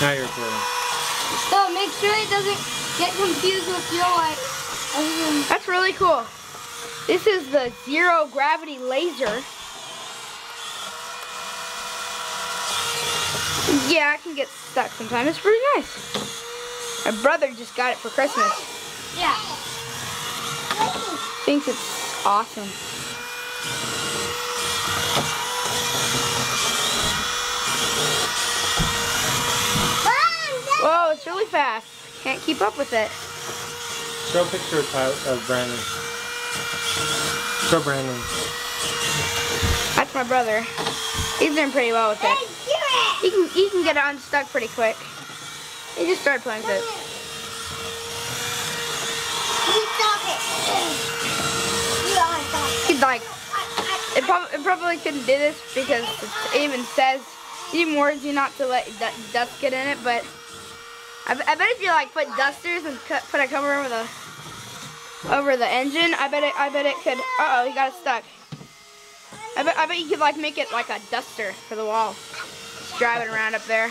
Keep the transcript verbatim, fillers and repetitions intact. Now you're recording. So make sure it doesn't get confused with your light. That's really cool. This is the Zero Gravity Laser. Yeah, I can get stuck sometimes. It's pretty nice. My brother just got it for Christmas. Yeah. Thinks it's awesome. Whoa, it's really fast. Can't keep up with it. Show a picture of, of Brandon. Show Brandon. That's my brother. He's doing pretty well with it. He can, he can get it unstuck pretty quick. He just started playing with it. He's like, it, prob it probably couldn't do this because it even says, it even warns you not to let dust get in it, but I, I bet if you like put dusters and cut, put a cover over the over the engine, I bet it, I bet it could. Uh oh, he got it stuck. I bet, I bet you could like make it like a duster for the wall. Driving around up there.